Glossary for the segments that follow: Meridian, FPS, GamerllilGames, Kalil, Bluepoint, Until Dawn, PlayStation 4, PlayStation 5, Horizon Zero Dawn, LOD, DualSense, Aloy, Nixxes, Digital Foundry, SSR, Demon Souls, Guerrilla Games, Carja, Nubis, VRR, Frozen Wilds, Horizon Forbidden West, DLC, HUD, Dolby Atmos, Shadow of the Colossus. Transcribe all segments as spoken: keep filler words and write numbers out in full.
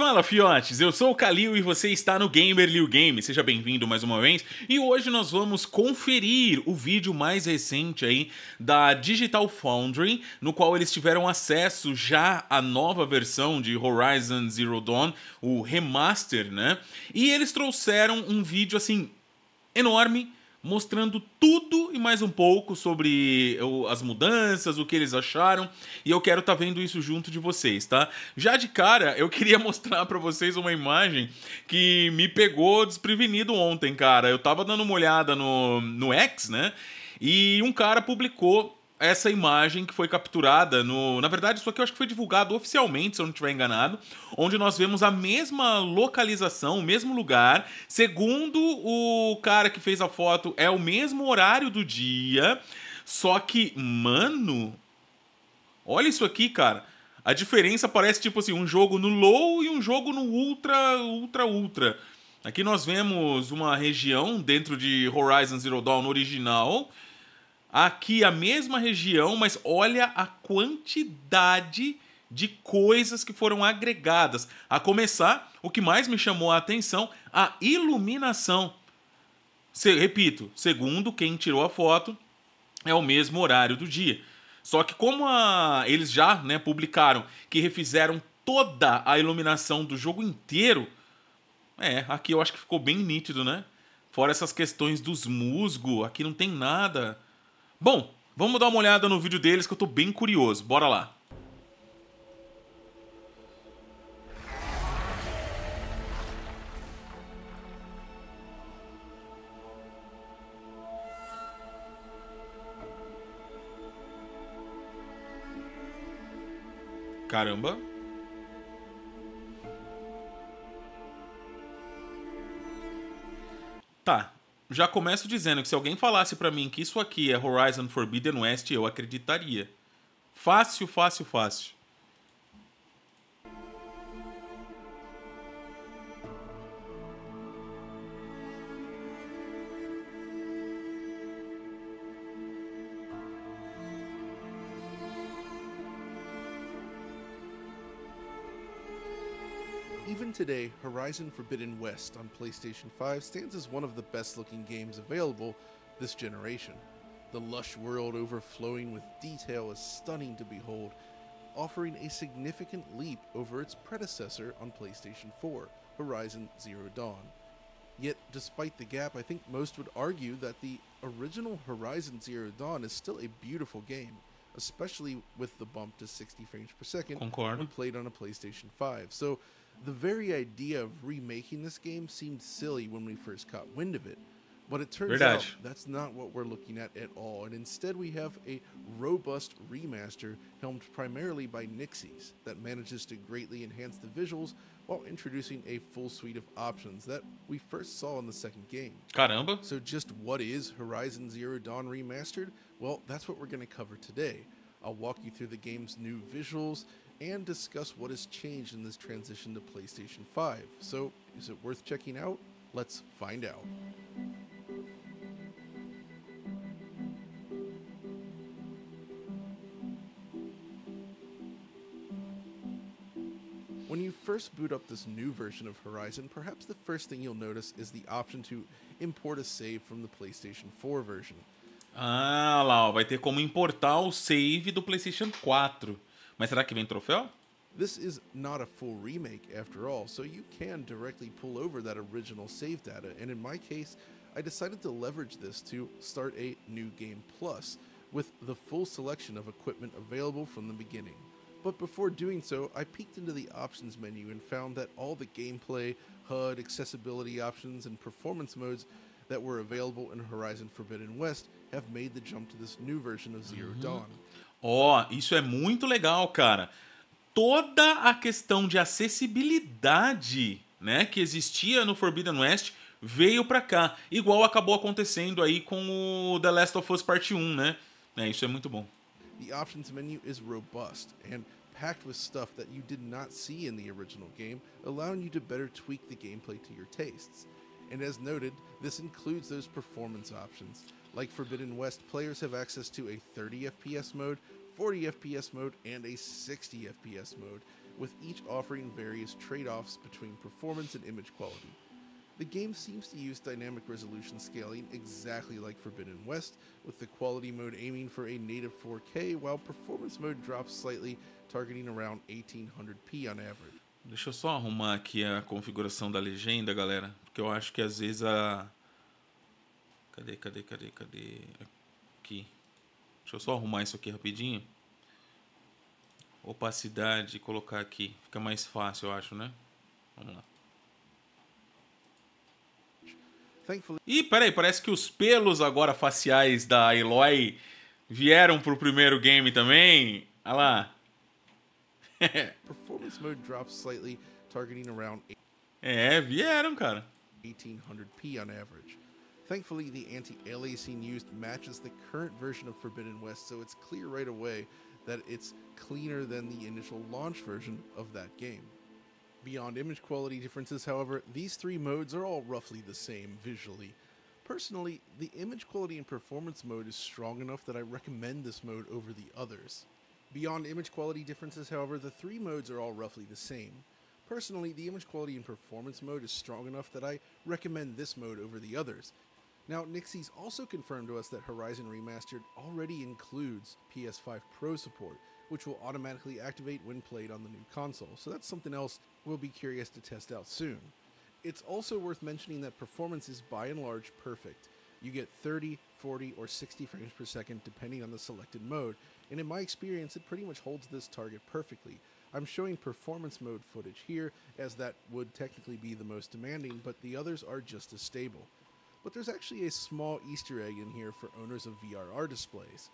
Fala, fiotes! Eu sou o Kalil e você está no GamerllilGames. Seja bem-vindo mais uma vez. E hoje nós vamos conferir o vídeo mais recente aí da Digital Foundry, no qual eles tiveram acesso já à nova versão de Horizon Zero Dawn, o remaster, né? E eles trouxeram um vídeo, assim, enorme, mostrando tudo e mais um pouco sobre as mudanças, o que eles acharam, e eu quero estar vendo isso junto de vocês, tá? Já de cara, eu queria mostrar pra vocês uma imagem que me pegou desprevenido ontem, cara. Eu tava dando uma olhada no, no X, né? E um cara publicou essa imagem que foi capturada no... Na verdade, isso aqui eu acho que foi divulgado oficialmente, se eu não estiver enganado, onde nós vemos a mesma localização, o mesmo lugar. Segundo o cara que fez a foto, é o mesmo horário do dia. Só que, mano, olha isso aqui, cara. A diferença parece, tipo assim, um jogo no low e um jogo no ultra, ultra, ultra. Aqui nós vemos uma região dentro de Horizon Zero Dawn original. Aqui a mesma região, mas olha a quantidade de coisas que foram agregadas. A começar, o que mais me chamou a atenção, a iluminação. Se, repito, segundo quem tirou a foto, é o mesmo horário do dia. Só que como a, eles já, né, publicaram que refizeram toda a iluminação do jogo inteiro, é, aqui eu acho que ficou bem nítido, né? Fora essas questões dos musgos, aqui não tem nada. Bom, vamos dar uma olhada no vídeo deles que eu tô bem curioso. Bora lá. Caramba. Tá. Já começo dizendo que se alguém falasse pra mim que isso aqui é Horizon Forbidden West, eu acreditaria. Fácil, fácil, fácil. Even today, Horizon Forbidden West on PlayStation five stands as one of the best-looking games available this generation. The lush world overflowing with detail is stunning to behold, offering a significant leap over its predecessor on PlayStation four, Horizon Zero Dawn. Yet, despite the gap, I think most would argue that the original Horizon Zero Dawn is still a beautiful game, especially with the bump to sixty frames per second Concord. When played on a PlayStation five. So, the very idea of remaking this game seemed silly when we first caught wind of it, but it turns Verdade. Out that's not what we're looking at at all, and instead we have a robust remaster helmed primarily by Nixxes that manages to greatly enhance the visuals while introducing a full suite of options that we first saw in the second game. Caramba! So just what is Horizon Zero Dawn Remastered? Well, that's what we're going to cover today. I'll walk you through the game's new visuals and discuss what has changed in this transition to PlayStation five. So, is it worth checking out? Let's find out. When you first boot up this new version of Horizon, perhaps the first thing you'll notice is the option to import a save from the PlayStation four version. Ah, lá, vai ter como importar o save do PlayStation quatro. Mas será que vem troféu? This is not a full remake after all, so you can directly pull over that original save data, and in my case, I decided to leverage this to start a new game plus, with the full selection of equipment available from the beginning. But before doing so, I peeked into the options menu and found that all the gameplay, H U D, accessibility options, and performance modes that were available in Horizon Forbidden West have made the jump to this new version of Zero mm-hmm. Dawn. Ó, oh, isso é muito legal, cara. Toda a questão de acessibilidade, né, que existia no Forbidden West veio pra cá. Igual acabou acontecendo aí com o The Last of Us Parte um, né? É, isso é muito bom. The options menu is robust and packed with stuff that you did not see in the original game, allowing you to better tweak the gameplay to your tastes. And as noted, this includes those performance options. Like Forbidden West, players have access to a thirty F P S mode, forty F P S mode, and a sixty F P S mode, with each offering various trade-offs between performance and image quality. The game seems to use dynamic resolution scaling exactly like Forbidden West, with the quality mode aiming for a native four K, while performance mode drops slightly, targeting around eighteen hundred p on average. Deixa eu só arrumar aqui a configuração da legenda, galera, porque eu acho que às vezes a... Cadê, cadê, cadê, cadê? Aqui. Deixa eu só arrumar isso aqui rapidinho. Opacidade, colocar aqui. Fica mais fácil, eu acho, né? Vamos lá. Ih, peraí, parece que os pelos agora faciais da Aloy vieram pro primeiro game também. Olha lá. Performance mode drops slightly, targeting around É, vieram, cara. eighteen hundred p on average. Thankfully, the anti-aliasing used matches the current version of Forbidden West, so it's clear right away that it's cleaner than the initial launch version of that game. Beyond image quality differences, however, these three modes are all roughly the same visually. Personally, the image quality and performance mode is strong enough that I recommend this mode over the others. Beyond image quality differences, however, the three modes are all roughly the same. Personally, the image quality and performance mode is strong enough that I recommend this mode over the others. Now, Nixxes also confirmed to us that Horizon Remastered already includes P S five Pro support, which will automatically activate when played on the new console, so that's something else we'll be curious to test out soon. It's also worth mentioning that performance is by and large perfect. You get thirty, forty, or sixty frames per second depending on the selected mode, and in my experience it pretty much holds this target perfectly. I'm showing performance mode footage here, as that would technically be the most demanding, but the others are just as stable. But there's actually a small Easter egg in here for owners of V R R displays.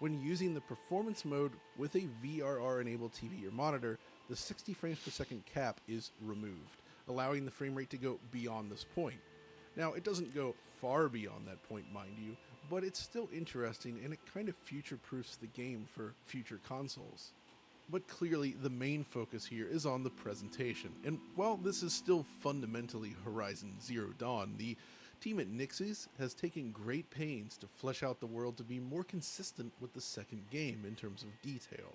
When using the performance mode with a V R R-enabled T V or monitor, the sixty frames per second cap is removed, allowing the frame rate to go beyond this point. Now, it doesn't go far beyond that point, mind you, but it's still interesting and it kind of future-proofs the game for future consoles. But clearly, the main focus here is on the presentation, and while this is still fundamentally Horizon Zero Dawn, the team at Nixxes has taken great pains to flesh out the world to be more consistent with the second game in terms of detail.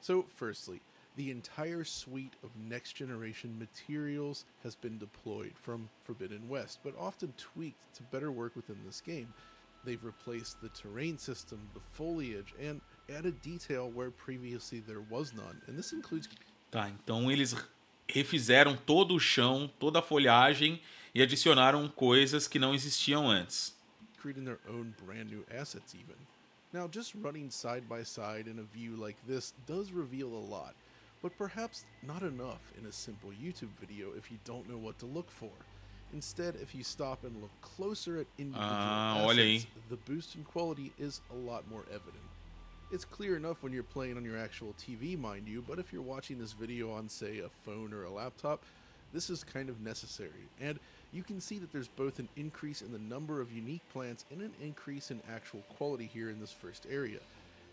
So, firstly, the entire suite of next-generation materials has been deployed from Forbidden West, but often tweaked to better work within this game. They've replaced the terrain system, the foliage, and added detail where previously there was none, and this includes... Tá, então eles refizeram todo o chão, toda a folhagem, e adicionaram coisas que não existiam antes. Creating their own brand new assets even. Now, just running side by side in a view like this does reveal a lot, but perhaps not enough in a simple YouTube video if you don't know what to look for. Instead, if you stop and look closer at individual ah, assets, the boost in quality is a lot more evident. It's clear enough when you're playing on your actual T V, mind you, but if you're watching this video on, say, a phone or a laptop, this is kind of necessary, and you can see that there's both an increase in the number of unique plants and an increase in actual quality here in this first area.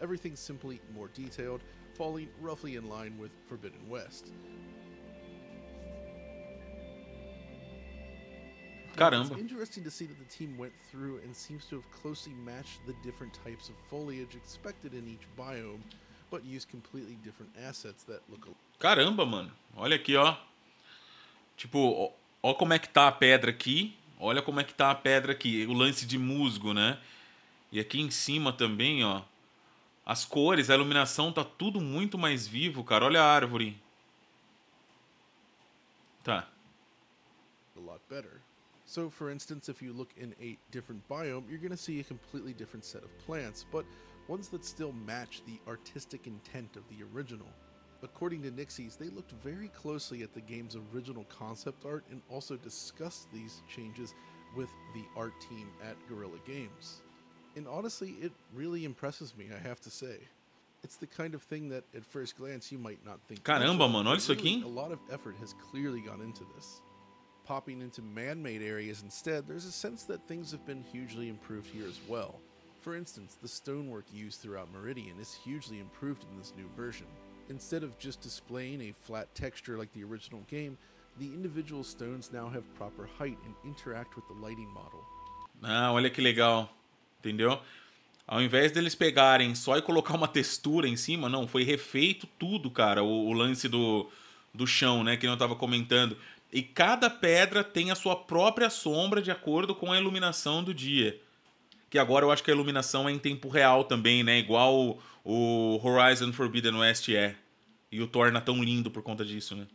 Everything's simply more detailed, falling roughly in line with Forbidden West. Caramba. It's interesting to see that the team went through and seems to have closely matched the different types of foliage expected in each biome, but used completely different assets that look alike. Caramba, mano. Olha aqui, ó. Tipo, olha como é que tá a pedra aqui. Olha como é que tá a pedra aqui. O lance de musgo, né? E aqui em cima também, ó. As cores, a iluminação, tá tudo muito mais vivo, cara. Olha a árvore. Tá. A lot better. So, for instance, if you look in a different biome, you're going to see a completely different set of plants, but ones that still match the artistic intent of the original. According to Nixxes, they looked very closely at the game's original concept art and also discussed these changes with the art team at Guerrilla Games. And honestly, it really impresses me, I have to say. It's the kind of thing that at first glance you might not think. Caramba, mano, olha isso aqui. A lot of effort has clearly gone into this. Popping into man-made areas instead, there's a sense that things have been hugely improved here as well. For instance, the stonework used throughout Meridian is hugely improved in this new version. Instead of just displaying a flat texture like the original game, the individual stones now have proper height and interact with the lighting model. Ah, olha que legal, entendeu? Ao invés deles pegarem só e colocar uma textura em cima, não, foi refeito tudo, cara, o, o lance do, do chão, né, que eu tava comentando. E cada pedra tem a sua própria sombra de acordo com a iluminação do dia. Que agora eu acho que a iluminação é em tempo real também, né, igual o, o Horizon Forbidden West é. E o torna tão lindo por conta disso, né.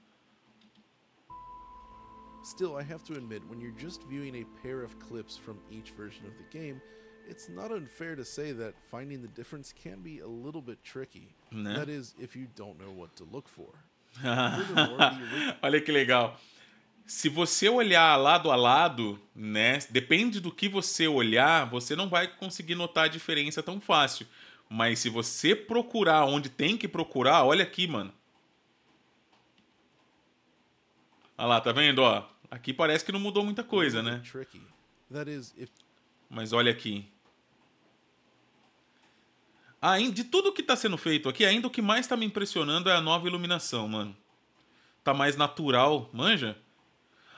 Still, I have to admit, when you're just viewing a pair of clips from each version of the game, it's not unfair to say that finding the difference can be a little bit tricky. Né? That is, if you don't know what to look for. Olha que legal. Se você olhar lado a lado, né, depende do que você olhar, você não vai conseguir notar a diferença tão fácil. Mas se você procurar onde tem que procurar, olha aqui, mano. Olha lá, tá vendo? Ó, aqui parece que não mudou muita coisa, né? Mas olha aqui. Ah, de tudo que tá sendo feito aqui, ainda o que mais tá me impressionando é a nova iluminação, mano. Tá mais natural, manja?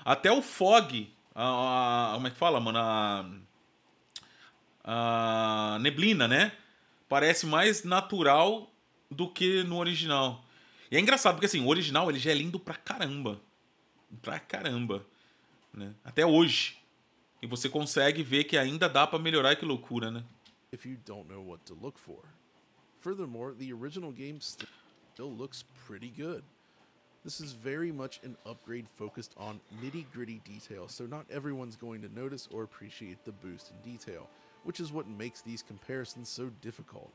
Até o fog, a, a, como é que fala, mano? A, a neblina, né? Parece mais natural do que no original. E é engraçado, porque assim, o original ele já é lindo pra caramba. Pra caramba. Né? Até hoje. E você consegue ver que ainda dá pra melhorar, que loucura, né? If you don't know what to look for. Furthermore, the original game still looks pretty good. This is very much an upgrade focused on nitty-gritty detail, so not everyone's going to notice or appreciate the boost in detail, which is what makes these comparisons so difficult.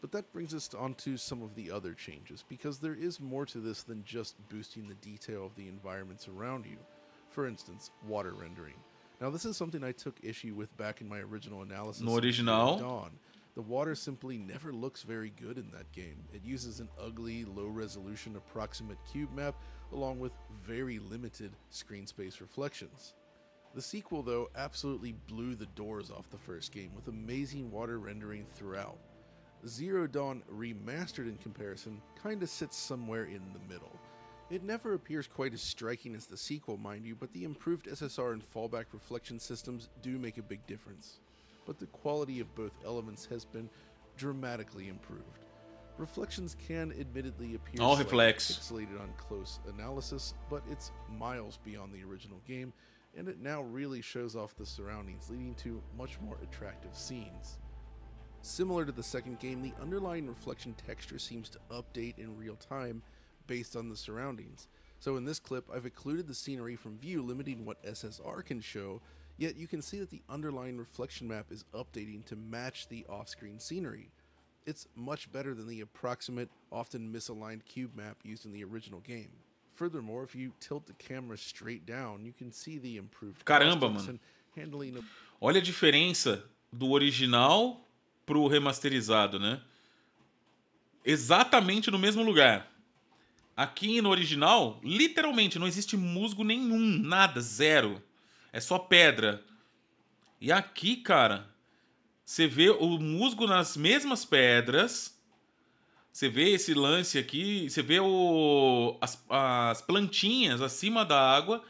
But that brings us on to some of the other changes, because there is more to this than just boosting the detail of the environments around you. For instance, water rendering. Now, this is something I took issue with back in my original analysis. No original. Dawn. The water simply never looks very good in that game. It uses an ugly, low-resolution approximate cube map, along with very limited screen space reflections. The sequel, though, absolutely blew the doors off the first game, with amazing water rendering throughout. Zero Dawn Remastered, in comparison, kinda sits somewhere in the middle. It never appears quite as striking as the sequel, mind you, but the improved S S R and fallback reflection systems do make a big difference. But the quality of both elements has been dramatically improved. Reflections can admittedly appear pixelated on close analysis, but it's miles beyond the original game, and it now really shows off the surroundings, leading to much more attractive scenes. Similar to the second game, the underlying reflection texture seems to update in real time, based on the surroundings. So in this clip, I've occluded the scenery from view, limiting what S S R can show, yet you can see that the underlying reflection map is updating to match the off-screen scenery. It's much better than the approximate, often misaligned cube map used in the original game. Furthermore, if you tilt the camera straight down, you can see the improved... Caramba, mano. Handling... Olha a diferença do original pro remasterizado, né? Exatamente no mesmo lugar. Aqui no original, literalmente, não existe musgo nenhum, nada, zero. É só pedra. E aqui, cara, você vê o musgo nas mesmas pedras. Você vê esse lance aqui, você vê o, as, as plantinhas acima da água.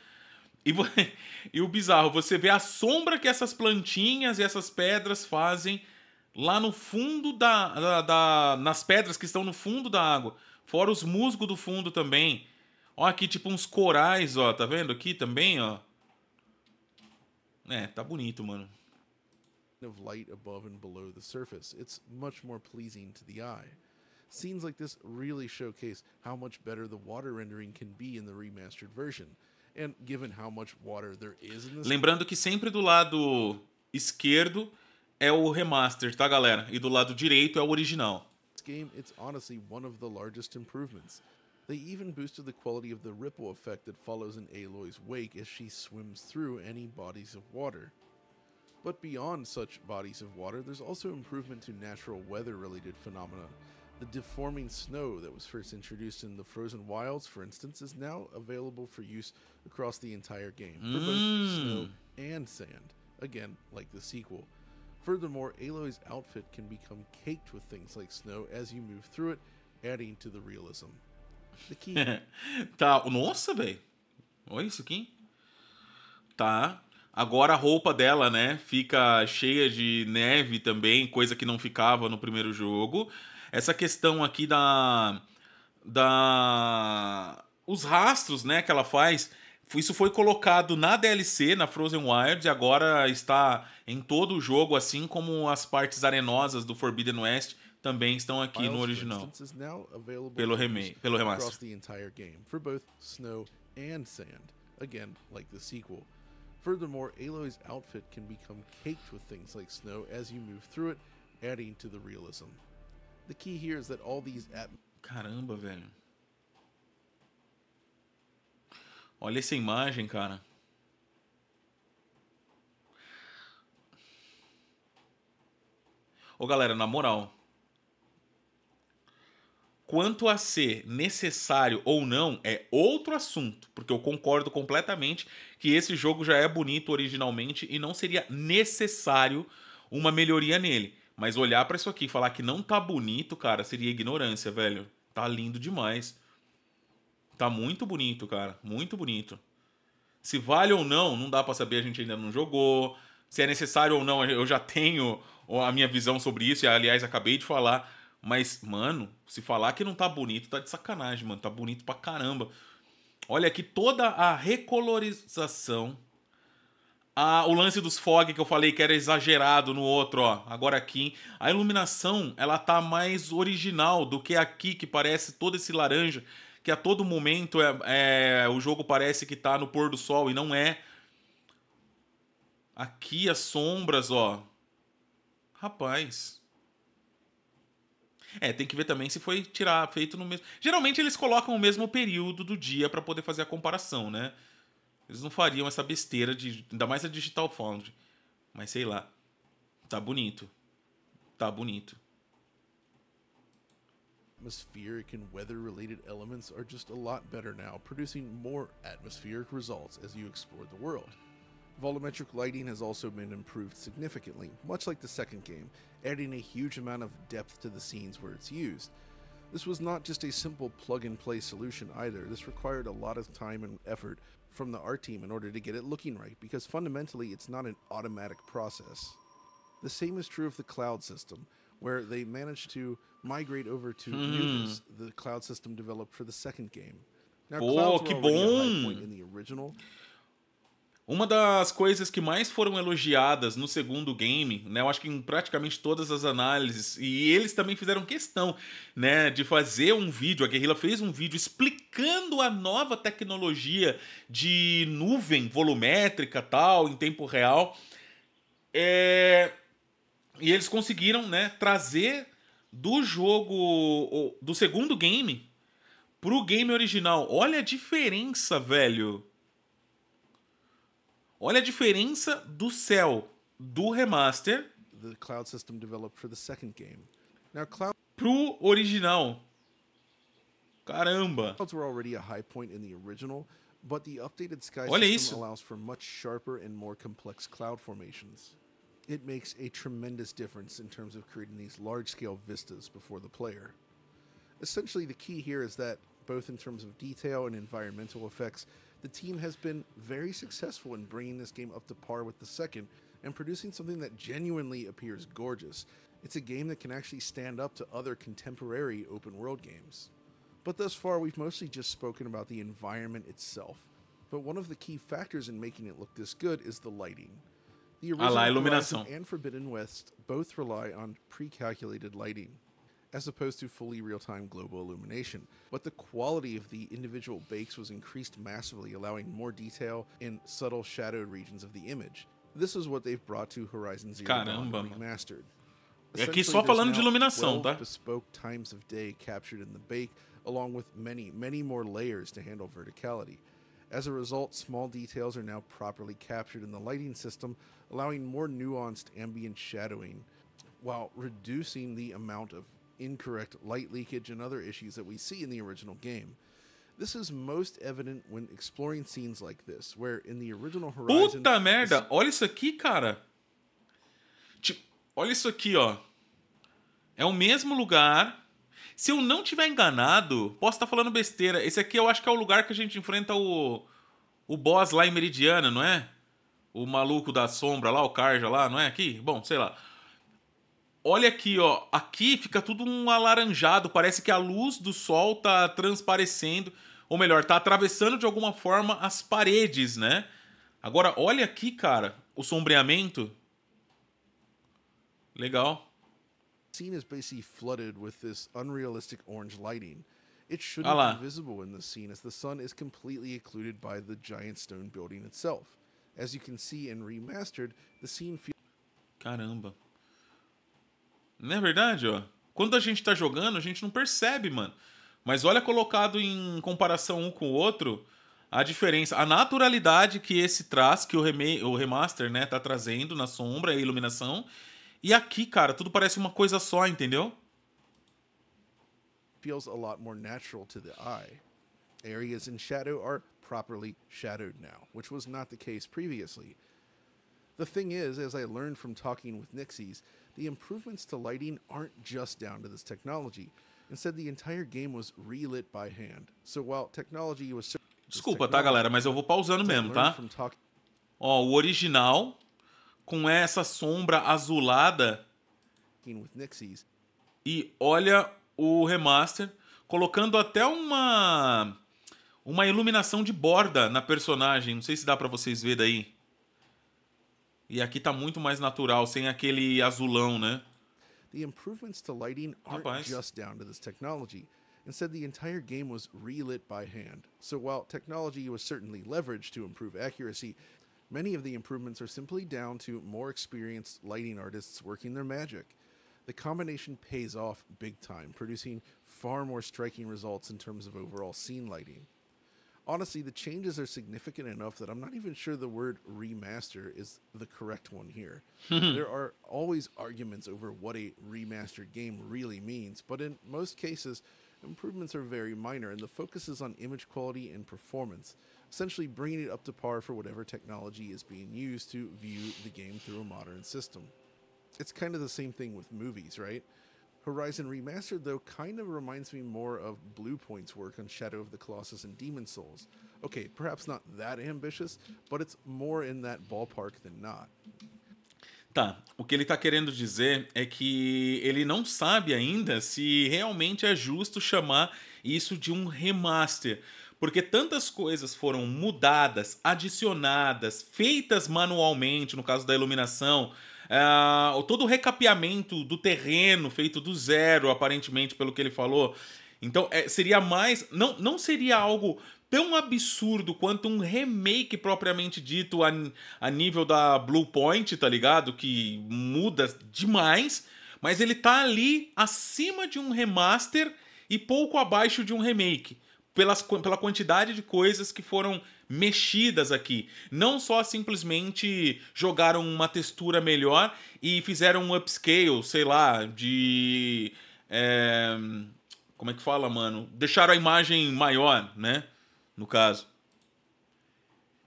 E, e o bizarro, você vê a sombra que essas plantinhas e essas pedras fazem lá no fundo da... da, da nas pedras que estão no fundo da água. Fora os musgos do fundo também. Ó, aqui tipo uns corais, ó. Tá vendo aqui também, ó? É, tá bonito, mano. Of light above and below the surface. It's much more pleasing to the eye. Scenes like this really showcase how much better the water rendering can be in the remastered version. And given how much water there is in this... Lembrando que sempre do lado esquerdo é o remaster, tá, galera? E do lado direito é o original. Game, it's honestly one of the largest improvements. They even boosted the quality of the ripple effect that follows in Aloy's wake as she swims through any bodies of water. But beyond such bodies of water, there's also improvement to natural weather-related phenomena. The deforming snow that was first introduced in the Frozen Wilds, for instance, is now available for use across the entire game, for both mm. snow and sand, again, like the sequel. Furthermore, Aloy's outfit can become caked with things like snow as you move through it, adding to the realism. The key... tá, nossa, velho. Olha isso aqui. Tá. Agora a roupa dela, né, fica cheia de neve também, coisa que não ficava no primeiro jogo. Essa questão aqui da... da os rastros, né, que ela faz, isso foi colocado na D L C, na Frozen Wilds, e agora está em todo o jogo, assim como as partes arenosas do Forbidden West também estão aqui no original, pelo remake, pelo remaster. Again, like the sequel. Furthermore, Aloy's outfit can become caked with things like snow as you move through it, adding to the realism. The key here is that all these at... Caramba, velho. Olha essa imagem, cara. Ô, galera, na moral, quanto a ser necessário ou não é outro assunto, porque eu concordo completamente que esse jogo já é bonito originalmente e não seria necessário uma melhoria nele. Mas olhar pra isso aqui e falar que não tá bonito, cara, seria ignorância, velho. Tá lindo demais. Tá muito bonito, cara. Muito bonito. Se vale ou não, não dá pra saber, a gente ainda não jogou. Se é necessário ou não, eu já tenho a minha visão sobre isso, e aliás, acabei de falar... Mas, mano, se falar que não tá bonito, tá de sacanagem, mano. Tá bonito pra caramba. Olha aqui toda a recolorização. A, o lance dos fog que eu falei que era exagerado no outro, ó. Agora aqui. A iluminação, ela tá mais original do que aqui, que parece todo esse laranja. Que a todo momento é, é, o jogo parece que tá no pôr do sol e não é. Aqui as sombras, ó. Rapaz... É, tem que ver também se foi tirar, feito no mesmo... Geralmente eles colocam o mesmo período do dia pra poder fazer a comparação, né? Eles não fariam essa besteira, de... ainda mais a Digital Foundry. Mas sei lá. Tá bonito. Tá bonito. Atmospheric and weather-related elements are just a lot better now, producing more atmospheric results as you explore the world. Volumetric lighting has also been improved significantly, much like the second game, adding a huge amount of depth to the scenes where it's used. This was not just a simple plug-and-play solution either. This required a lot of time and effort from the art team in order to get it looking right, because fundamentally it's not an automatic process. The same is true of the cloud system, where they managed to migrate over to Nubis, the cloud system developed for the second game. Now, clouds were already a high point in the original. Uma das coisas que mais foram elogiadas no segundo game, né, eu acho que em praticamente todas as análises, e eles também fizeram questão, né, de fazer um vídeo, a Guerrilla fez um vídeo explicando a nova tecnologia de nuvem volumétrica, tal, em tempo real, é... e eles conseguiram, né, trazer do jogo, do segundo game, pro game original. Olha a diferença, velho. Olha a diferença do céu do remaster pro original. Caramba. Olha isso. It makes a tremendous difference in terms of creating these large-scale vistas before the player. Essentially the key here is that both in terms of detail and environmental effects, the team has been very successful in bringing this game up to par with the second and producing something that genuinely appears gorgeous. It's a game that can actually stand up to other contemporary open-world games. But thus far, we've mostly just spoken about the environment itself. But one of the key factors in making it look this good is the lighting. The original Horizon and Forbidden West both rely on pre-calculated lighting, as opposed to fully real-time global illumination. But the quality of the individual bakes was increased massively, allowing more detail in subtle shadowed regions of the image. This is what they've brought to Horizon Zero Dawn remastered. E aqui só falando de iluminação, tá? Bespoke times of day captured in the bake, along with many, many more layers to handle verticality. As a result, small details are now properly captured in the lighting system, allowing more nuanced ambient shadowing, while reducing the amount of incorrect light leakage and other issues that we see in the original game. This is most evident when exploring scenes like this, where in the original Horizon... Puta merda, olha isso aqui, cara. Tipo, olha isso aqui, ó. É o mesmo lugar. Se eu não tiver enganado, posso estar falando besteira. Esse aqui eu acho que é o lugar que a gente enfrenta o o boss lá em Meridiana, não é? o maluco da sombra lá, o Carja lá, não é aqui? Bom, sei lá. Olha aqui, ó. Aqui fica tudo um alaranjado. Parece que a luz do sol tá transparecendo. Ou melhor, tá atravessando de alguma forma as paredes, né? Agora, olha aqui, cara. O sombreamento. Legal. The scene is basically flooded with this unrealistic orange lighting. It shouldn't ah be visible in this scene as the sun is completely occluded by the giant stone building itself. As you can see in remastered, the scene feels... Caramba. Não é verdade, ó? Quando a gente tá jogando, a gente não percebe, mano. Mas olha colocado em comparação um com o outro, a diferença, a naturalidade que esse traz, que o, rem o remaster, né, tá trazendo na sombra e a iluminação. E aqui, cara, tudo parece uma coisa só, entendeu? Feels a lot more natural to the eye. Areas in shadow are properly shadowed now, which was not the case previously. The thing is, as I learned from talking with Nixxes, the improvements to lighting aren't just down to this technology. Instead, the entire game was relit by hand. So while technology was... Desculpa, tá, galera, mas eu vou pausando mesmo, tá? Ó, o original com essa sombra azulada. E olha o remaster colocando até uma uma iluminação de borda na personagem. Não sei se dá pra vocês verem daí. E aqui tá muito mais natural, sem aquele azulão, né? The improvements to lighting aren't just down to this technology. Instead, the entire game was relit by hand. So while technology was certainly leveraged to improve accuracy, many of the improvements are simply down to more experienced lighting artists working their magic. The combination pays off big time, producing far more striking results in terms of overall scene lighting. Honestly, the changes are significant enough that I'm not even sure the word remaster is the correct one here. There are always arguments over what a remastered game really means, but in most cases, improvements are very minor and the focus is on image quality and performance, essentially bringing it up to par for whatever technology is being used to view the game through a modern system. It's kind of the same thing with movies, right? Horizon Remastered, though, kind of reminds me more of Bluepoint's work on Shadow of the Colossus and Demon Souls. Okay, perhaps not that ambitious, but it's more in that ballpark than not. Tá, o que ele tá querendo dizer é que ele não sabe ainda se realmente é justo chamar isso de um remaster, porque tantas coisas foram mudadas, adicionadas, feitas manualmente, no caso da iluminação, Uh, todo o recapeamento do terreno feito do zero, aparentemente, pelo que ele falou. Então, é, seria mais... Não, não seria algo tão absurdo quanto um remake propriamente dito a, a nível da Bluepoint, tá ligado? Que muda demais, mas ele tá ali acima de um remaster e pouco abaixo de um remake. Pelas, pela quantidade de coisas que foram mexidas aqui. Não só simplesmente jogaram uma textura melhor e fizeram um upscale, sei lá, de... É, como é que fala, mano? Deixaram a imagem maior, né? No caso.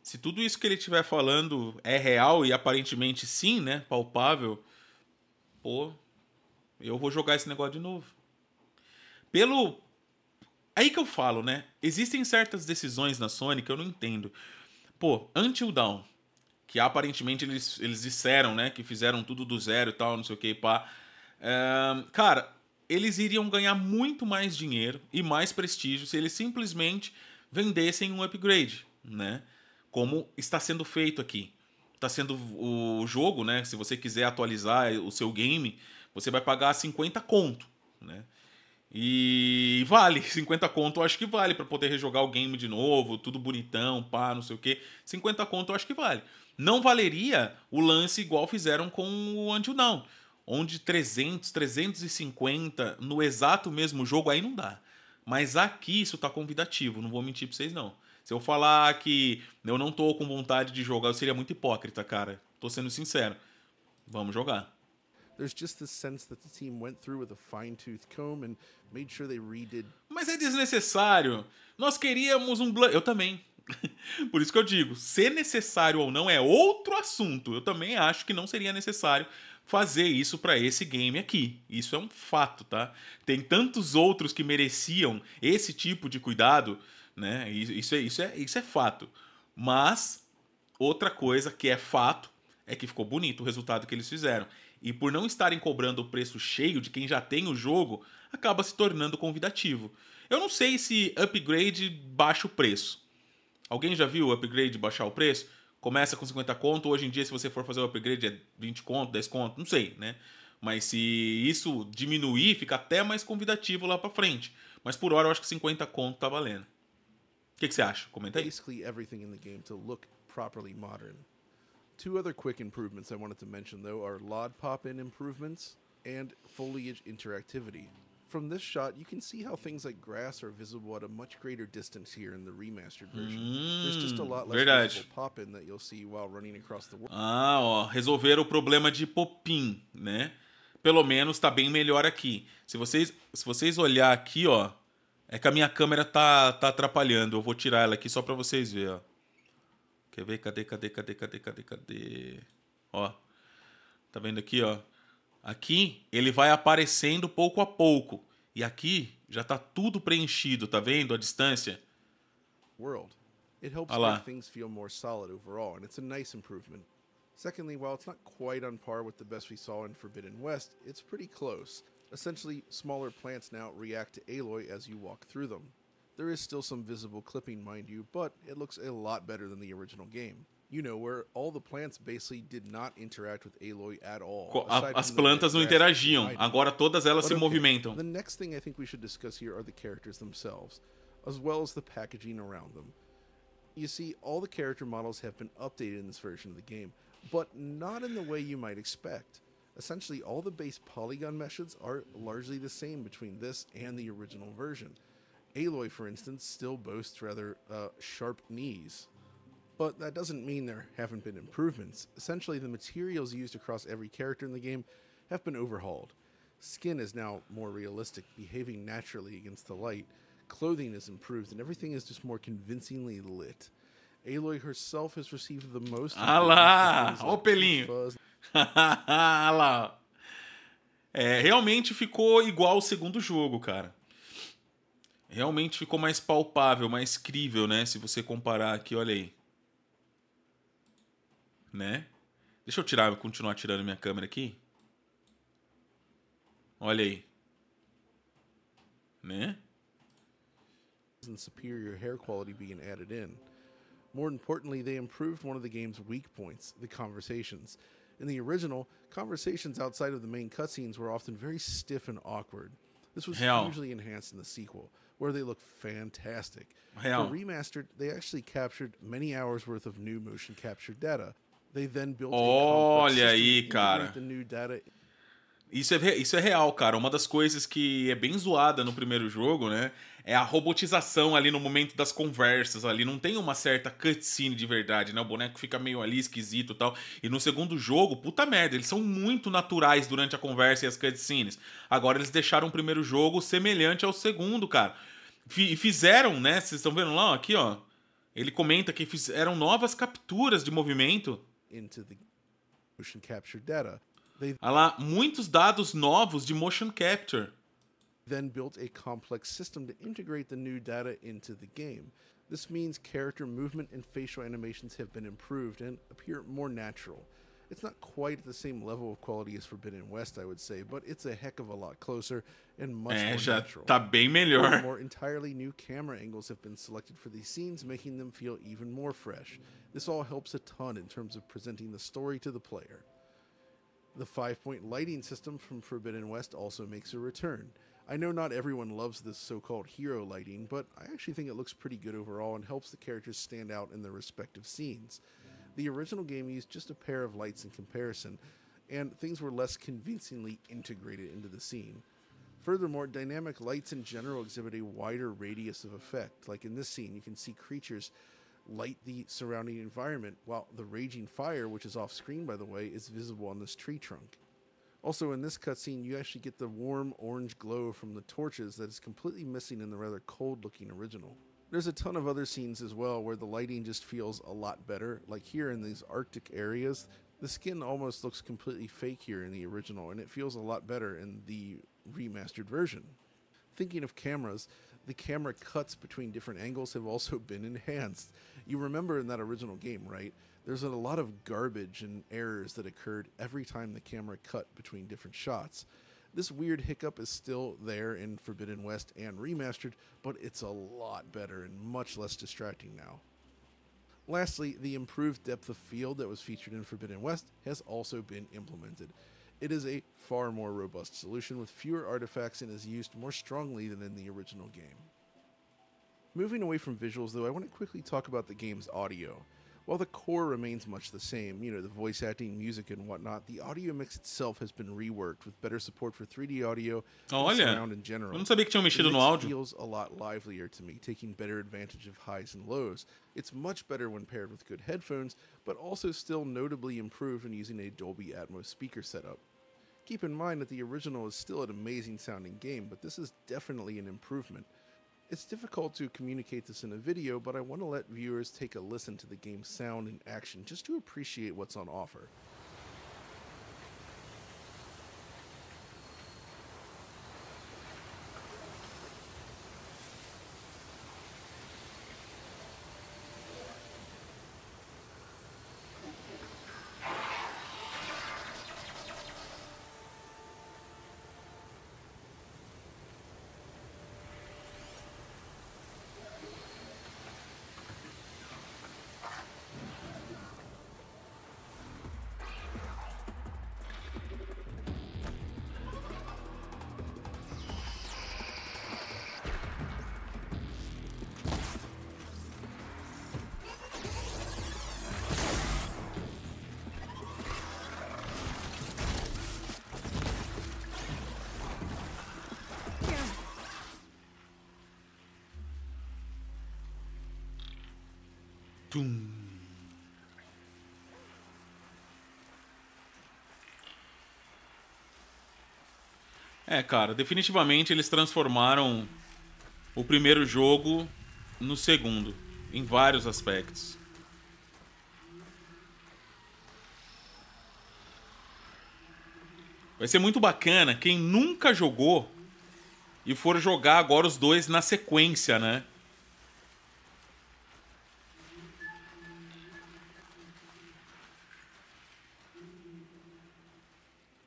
Se tudo isso que ele estiver falando é real e aparentemente sim, né? Palpável. Pô, eu vou jogar esse negócio de novo. Pelo... Aí que eu falo, né? Existem certas decisões na Sony que eu não entendo. Pô, Until Dawn, que aparentemente eles, eles disseram, né? Que fizeram tudo do zero e tal, não sei o que, pá. É, cara, eles iriam ganhar muito mais dinheiro e mais prestígio se eles simplesmente vendessem um upgrade, né? Como está sendo feito aqui. Está sendo o jogo, né? Se você quiser atualizar o seu game, você vai pagar cinquenta conto, né? E vale, cinquenta conto eu acho que vale pra poder rejogar o game de novo, tudo bonitão, pá, não sei o que. cinquenta conto eu acho que vale. Não valeria o lance igual fizeram com o Until Dawn, onde trezentos, trezentos e cinquenta no exato mesmo jogo, aí não dá. Mas aqui isso tá convidativo, não vou mentir pra vocês não. Se eu falar que eu não tô com vontade de jogar, eu seria muito hipócrita, cara. Tô sendo sincero. Vamos jogar. There's just this sense that the team went through with a fine-tooth comb and made sure they redid. Mas é desnecessário. Nós queríamos um blu... Eu também. Por isso que eu digo, ser necessário ou não é outro assunto. Eu também acho que não seria necessário fazer isso para esse game aqui. Isso é um fato, tá? Tem tantos outros que mereciam esse tipo de cuidado, né? Isso é, isso é, isso é fato. Mas Outra coisa que é fato é que ficou bonito o resultado que eles fizeram. E por não estarem cobrando o preço cheio de quem já tem o jogo, acaba se tornando convidativo. Eu não sei se upgrade baixa o preço. Alguém já viu o upgrade baixar o preço? Começa com cinquenta conto, hoje em dia se você for fazer o upgrade é vinte conto, dez conto, não sei, né? Mas se isso diminuir, fica até mais convidativo lá pra frente. Mas por hora eu acho que cinquenta conto tá valendo. O que, que você acha? Comenta aí. Basically everything in the game to look properly modern. Two other quick improvements I wanted to mention, though, are L O D pop-in improvements and foliage interactivity. From this shot, you can see how things like grass are visible at a much greater distance here in the remastered version. Hum, There's just a lot less verdade. Pop-in that you'll see while running across the world. Ah, ó, resolveram o problema de pop-in, né? Pelo menos tá bem melhor aqui. Se vocês, se vocês olhar aqui, ó, é que a minha câmera tá tá atrapalhando. Eu vou tirar ela aqui só para vocês verem, ó. Quer ver? Cadê, cadê, cadê, cadê, cadê, cadê? Ó, tá vendo aqui, ó? Aqui ele vai aparecendo pouco a pouco. E aqui já tá tudo preenchido, tá vendo a distância? World. It helps make things feel more solid overall, and it's a nice improvement. Secondly, while it's not quite on par with the best we saw in Forbidden West, it's pretty close. Essentially, smaller plants now react to Aloy as you walk through them. There is still some visible clipping, mind you, but it looks a lot better than the original game. You know, where all the plants basically did not interact with Aloy at all. As plantas não interagiam. Agora todas elas se movimentam. The next thing I think we should discuss here are the characters themselves, as well as the packaging around them. You see, all the character models have been updated in this version of the game, but not in the way you might expect. Essentially, all the base polygon meshes are largely the same between this and the original version. Aloy, for instance, still boasts rather uh, sharp knees. But that doesn't mean there haven't been improvements. Essentially, the materials used across every character in the game have been overhauled. Skin is now more realistic, behaving naturally against the light. Clothing is improved, and everything is just more convincingly lit. Aloy herself has received the most... Ah lá! Olha o pelinho! Ah lá! É, realmente ficou igual ao segundo jogo, cara. Realmente ficou mais palpável, mais crível, né? Se você comparar aqui, olha aí. Né? Deixa eu tirar, continuar tirando minha câmera aqui. Olha aí. Né? Superior hair quality being added in. More importantly, they improved one of the game's weak points, the conversations. In the original, conversations outside of the main cutscenes were often very stiff and awkward. This was Real. Hugely enhanced in the sequel, where they look fantastic. Real. For Remastered, they actually captured many hours worth of new motion capture data. They then built Olha aí, cara. The new data. Isso é, isso é real, cara. Uma das coisas que é bem zoada no primeiro jogo, né? É a robotização ali no momento das conversas ali. Não tem uma certa cutscene de verdade, né? O boneco fica meio ali esquisito e tal. E no segundo jogo, puta merda, eles são muito naturais durante a conversa e as cutscenes. Agora eles deixaram o primeiro jogo semelhante ao segundo, cara. E fizeram, né? Vocês estão vendo lá, ó, aqui, ó. Ele comenta que fizeram novas capturas de movimento. Into the motion capture data. Olha lá, muitos dados novos de motion capture. Then built a complex system to integrate the new data into the game. This means character movement and facial animations have been improved and appear more natural. It's not quite at the same level of quality as Forbidden West, I would say, but it's a heck of a lot closer and much é, more já natural. Tá bem melhor. More entirely new camera angles have been selected for these scenes, making them feel even more fresh. This all helps a ton in terms of presenting the story to the player. The five-point lighting system from Forbidden West also makes a return. I know not everyone loves this so-called hero lighting, but I actually think it looks pretty good overall and helps the characters stand out in their respective scenes. The original game used just a pair of lights in comparison, and things were less convincingly integrated into the scene. Furthermore, dynamic lights in general exhibit a wider radius of effect. Like in this scene, you can see creatures light the surrounding environment, while the raging fire, which is off screen by the way, is visible on this tree trunk. Also in this cutscene, you actually get the warm orange glow from the torches that is completely missing in the rather cold looking original. There's a ton of other scenes as well where the lighting just feels a lot better, like here in these Arctic areas. The skin almost looks completely fake here in the original, and it feels a lot better in the remastered version. Thinking of cameras, the camera cuts between different angles have also been enhanced. you remember in that original game, right? There's a lot of garbage and errors that occurred every time the camera cut between different shots. This weird hiccup is still there in Forbidden West and Remastered, but it's a lot better and much less distracting now. Lastly, the improved depth of field that was featured in Forbidden West has also been implemented. It is a far more robust solution with fewer artifacts and is used more strongly than in the original game. Moving away from visuals though, I want to quickly talk about the game's audio. While the core remains much the same, you know, the voice acting, music and whatnot, the audio mix itself has been reworked with better support for three D audio oh, and sound in general. Não sabia que tinha mexido no áudio. It feels a lot livelier to me, taking better advantage of highs and lows. It's much better when paired with good headphones, but also still notably improved when using a Dolby Atmos speaker setup. Keep in mind that the original is still an amazing sounding game, but this is definitely an improvement. It's difficult to communicate this in a video, but I want to let viewers take a listen to the game's sound and action just to appreciate what's on offer. É, cara, definitivamente eles transformaram o primeiro jogo no segundo, em vários aspectos. Vai ser muito bacana quem nunca jogou e for jogar agora os dois na sequência, né?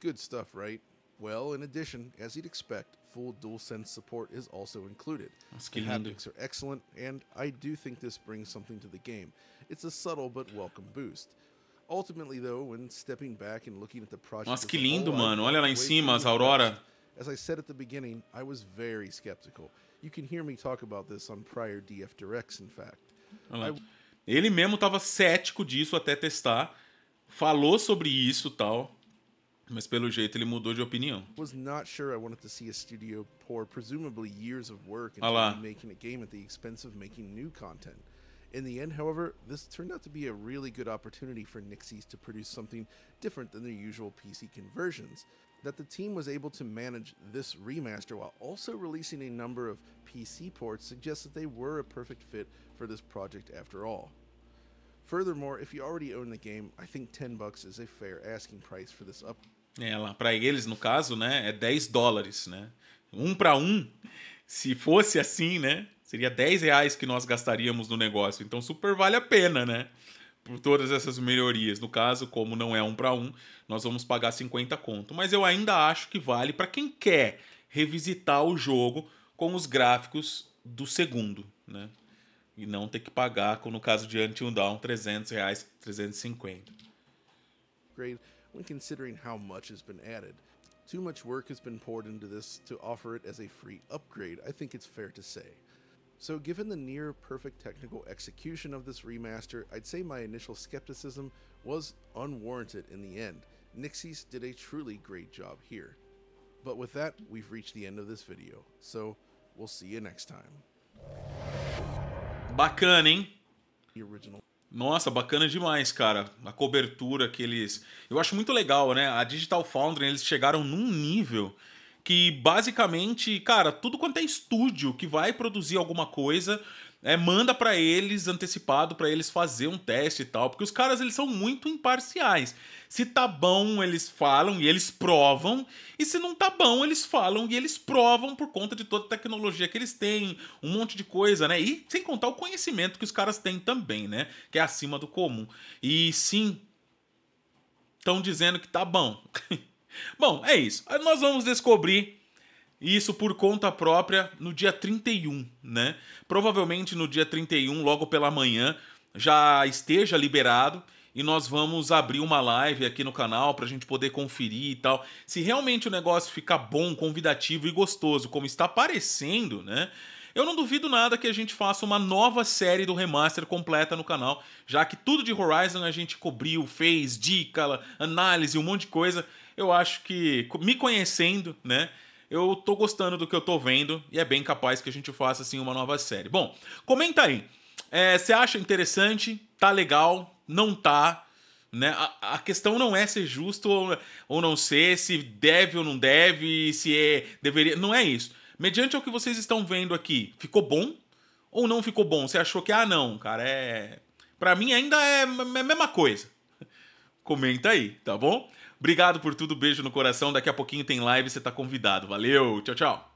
Good stuff, right? Well, in addition, as you'd expect, full DualSense support is also included. The haptics are excellent, and I do think this brings something to the game. It's a subtle but welcome boost. Ultimately, though, when stepping back and looking at the project, Nossa, que lindo, mano. Olha lá em cima as aurora. As I said at the beginning, I was very skeptical. You can hear me talk about this on prior D F Directs, in fact. Ele mesmo estava cético disso até testar. Falou sobre isso, tal. Mas pelo jeito ele mudou de opinião. Was not sure I wanted to see a studio pour presumably years of work into making a game at the expense of making new content. In the end, however, this turned out to be a really good opportunity for Nixxes to produce something different than their usual P C conversions. That the team was able to manage this remaster while also releasing a number of P C ports suggests that they were a perfect fit for this project after all. Furthermore, if you already own the game, I think ten bucks is a fair asking price for this upgrade. É, lá para eles no caso, né, é dez dólares, né? Um para um. Se fosse assim, né, seria dez reais que nós gastaríamos no negócio. Então super vale a pena, né? Por todas essas melhorias. No caso, como não é um para um, nós vamos pagar cinquenta conto, mas eu ainda acho que vale para quem quer revisitar o jogo com os gráficos do segundo, né? E não ter que pagar, como no caso de Until Dawn, trezentos reais, trezentos e cinquenta. Great. When considering how much has been added, too much work has been poured into this to offer it as a free upgrade, I think it's fair to say. So given the near perfect technical execution of this remaster, I'd say my initial skepticism was unwarranted in the end. Nixxes did a truly great job here. But with that, we've reached the end of this video, so we'll see you next time. Bacana, hein? The original. Nossa, bacana demais, cara. A cobertura que eles... Eu acho muito legal, né? A Digital Foundry, eles chegaram num nível que basicamente, cara, tudo quanto é estúdio que vai produzir alguma coisa É, manda para eles antecipado, para eles fazer um teste e tal, porque os caras, eles são muito imparciais. Se tá bom, eles falam e eles provam, e se não tá bom, eles falam e eles provam por conta de toda a tecnologia que eles têm, um monte de coisa, né? E sem contar o conhecimento que os caras têm também, né? Que é acima do comum. E sim, estão dizendo que tá bom. Bom, é isso. Nós vamos descobrir isso por conta própria no dia trinta e um, né? Provavelmente no dia trinta e um, logo pela manhã, já esteja liberado e nós vamos abrir uma live aqui no canal pra gente poder conferir e tal. Se realmente o negócio ficar bom, convidativo e gostoso, como está parecendo, né? Eu não duvido nada que a gente faça uma nova série do remaster completa no canal, já que tudo de Horizon a gente cobriu, fez, dica, análise, um monte de coisa. Eu acho que, me conhecendo, né? Eu tô gostando do que eu tô vendo e é bem capaz que a gente faça, assim, uma nova série. Bom, comenta aí. Você é, acha interessante? Tá legal? Não tá? Né? A, a questão não é ser justo ou, ou não ser, se deve ou não deve, se é, deveria... Não é isso. Mediante ao que vocês estão vendo aqui, ficou bom ou não ficou bom? Você achou que, ah, não, cara, é... Pra mim ainda é a mesma coisa. Comenta aí, tá bom? Obrigado por tudo, beijo no coração. Daqui a pouquinho tem live, você tá convidado. Valeu, tchau, tchau.